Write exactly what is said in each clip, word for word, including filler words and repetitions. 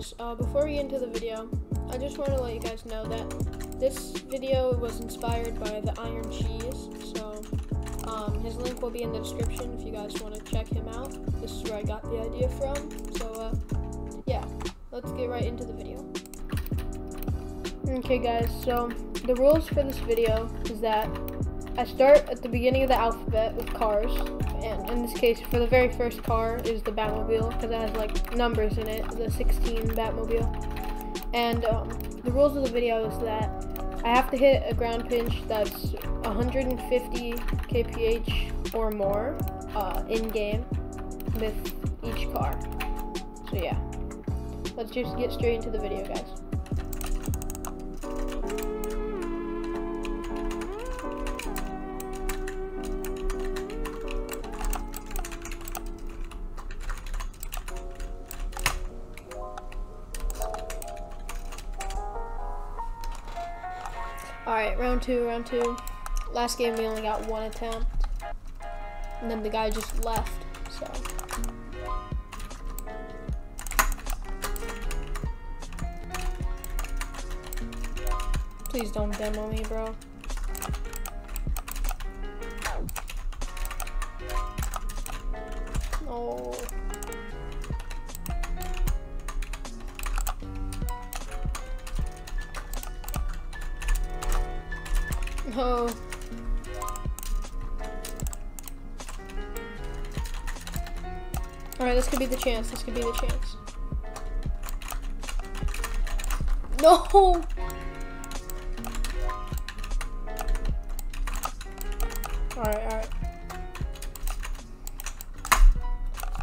guys, uh, before we get into the video, I just want to let you guys know that this video was inspired by the Iron Cheese, so um, his link will be in the description if you guys want to check him out. This is where I got the idea from, so uh, yeah, let's get right into the video. Okay guys, so the rules for this video is that I start at the beginning of the alphabet with cars, and in this case, for the very first car is the Batmobile, because it has like numbers in it, the sixteen Batmobile. And um, the rules of the video is that I have to hit a ground pinch that's one hundred fifty K P H or more uh, in game with each car. So yeah, let's just get straight into the video, guys. Alright, round two, round two. Last game we only got one attempt. And then the guy just left, so. Please don't demo me, bro. Oh. No. Alright, this could be the chance. This could be the chance. No! Alright, alright.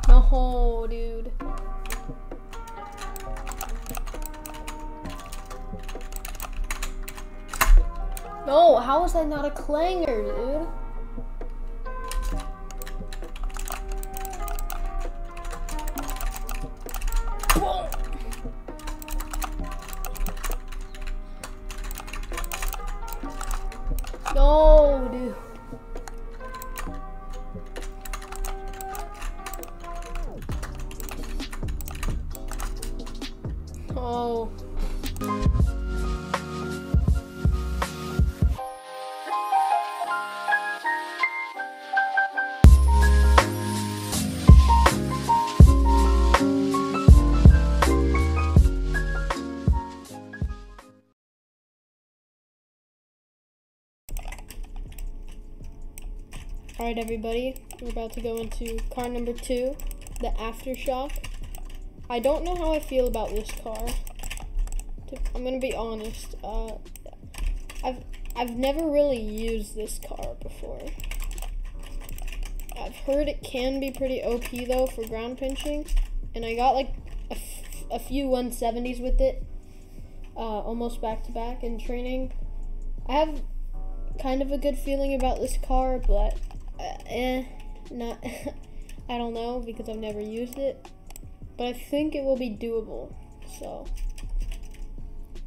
No, dude. No, how is that not a clanger, dude? Whoa. No, dude. Oh. Alright everybody, we're about to go into car number two, the Aftershock. I don't know how I feel about this car. I'm gonna be honest, uh, I've, I've never really used this car before. I've heard it can be pretty O P though for ground pinching, and I got like a, f a few one seventies with it, uh, almost back to back in training. I have kind of a good feeling about this car, but Uh, eh, not, I don't know, because I've never used it, but I think it will be doable, so,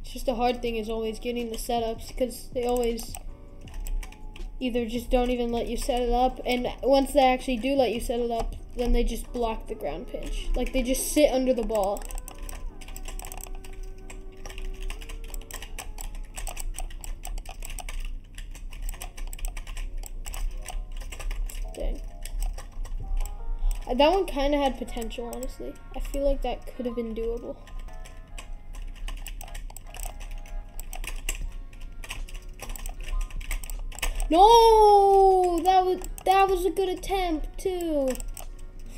it's just the hard thing is always getting the setups, because they always either just don't even let you set it up, and once they actually do let you set it up, then they just block the ground pinch, like they just sit under the ball. That one kind of had potential, honestly. I feel like that could have been doable. No, that was that was a good attempt too.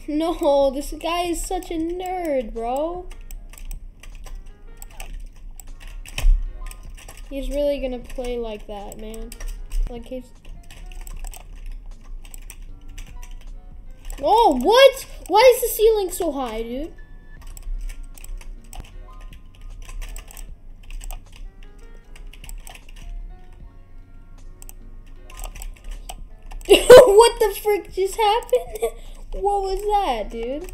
No, this guy is such a nerd, bro. He's really gonna play like that, man. Like he's. Oh, what? Why is the ceiling so high, dude? What the frick just happened? What was that, dude?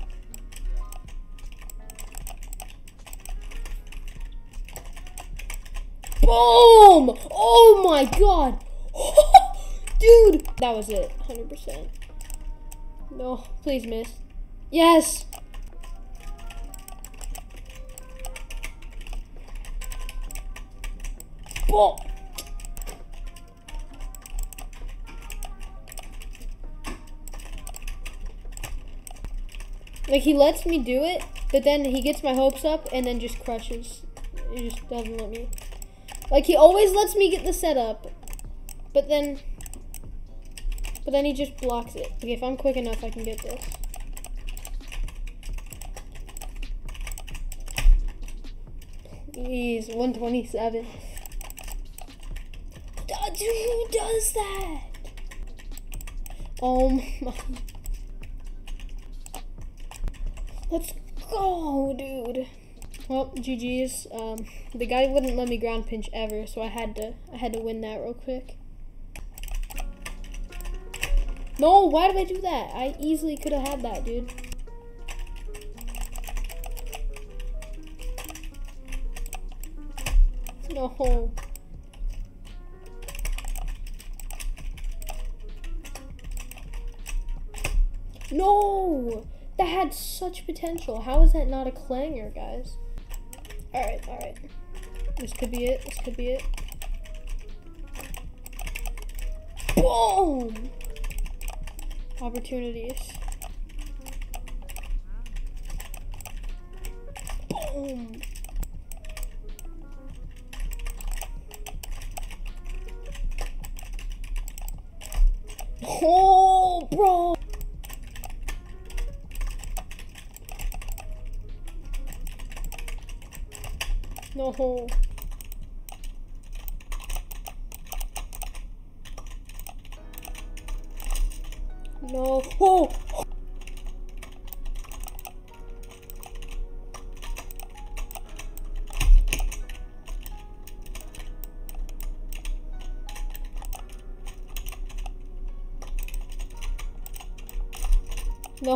Boom! Oh my god. Dude, that was it, one hundred percent. No, please miss. Yes! ball. Like, he lets me do it, but then he gets my hopes up and then just crushes. He just doesn't let me. Like, he always lets me get the setup, but then, but then he just blocks it. Okay, if I'm quick enough, I can get this. Please, one twenty-seven. Dude, who does that? Oh my. Let's go, dude. Well, G G's. Um, the guy wouldn't let me ground pinch ever, so I had to. I had to win that real quick. No, why did I do that? I easily could have had that, dude. No. No. That had such potential. How is that not a clanger, guys? Alright, alright. This could be it. This could be it. Boom! Opportunities. Boom! Oh, bro! No hole. No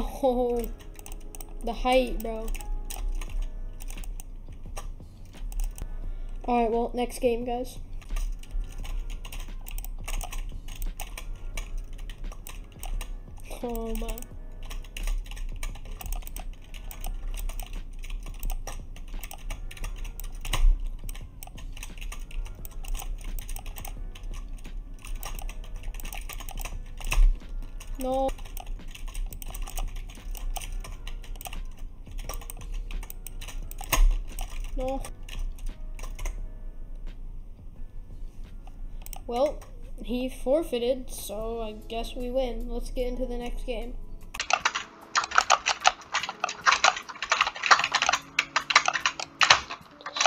hole. No. The height, bro. Alright, well, next game, guys. Oh my. No. No. Well, he forfeited, so I guess we win. Let's get into the next game.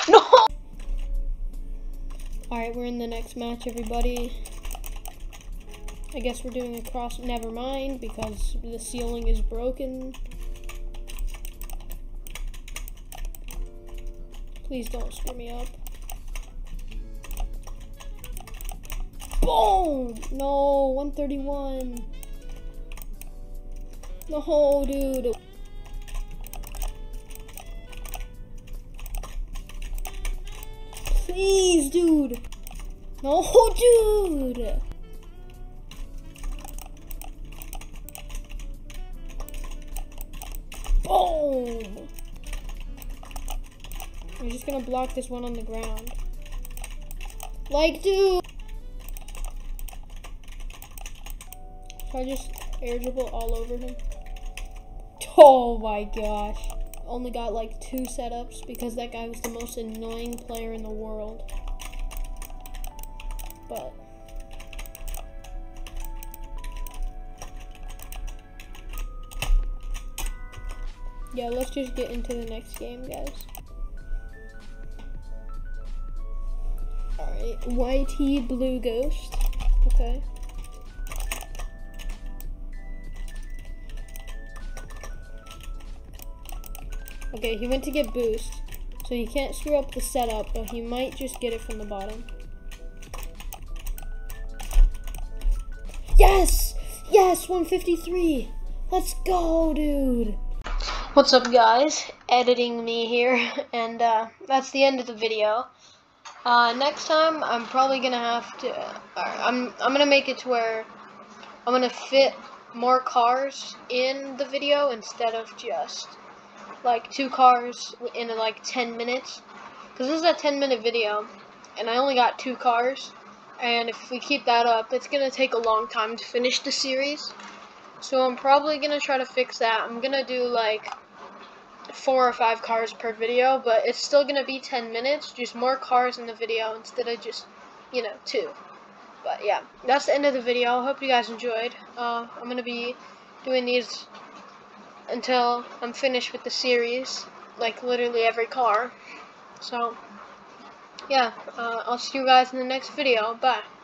No! Alright, we're in the next match, everybody. I guess we're doing a cross. Never mind, because the ceiling is broken. Please don't screw me up. Boom! No, one thirty-one. No, dude. Please, dude. No, dude. Boom! I'm just gonna block this one on the ground. Like, dude. I just air dribble all over him. Oh my gosh. Only got like two setups because that guy was the most annoying player in the world. But. Yeah, let's just get into the next game, guys. Alright, Y T Blue Ghost. Okay. Okay, he went to get boost, so he can't screw up the setup, but he might just get it from the bottom. Yes! Yes, one fifty-three! Let's go, dude! What's up, guys? Editing me here, and uh, that's the end of the video. Uh, next time, I'm probably gonna have to, uh, I'm, I'm gonna make it to where I'm gonna fit more cars in the video instead of just like two cars in like ten minutes, because this is a ten minute video, and I only got two cars, and if we keep that up, it's gonna take a long time to finish the series. So I'm probably gonna try to fix that. I'm gonna do like four or five cars per video, but it's still gonna be ten minutes, just more cars in the video instead of just, you know, two. But yeah, that's the end of the video. I hope you guys enjoyed. uh, I'm gonna be doing these until I'm finished with the series, like literally every car. So yeah, uh, I'll see you guys in the next video. Bye.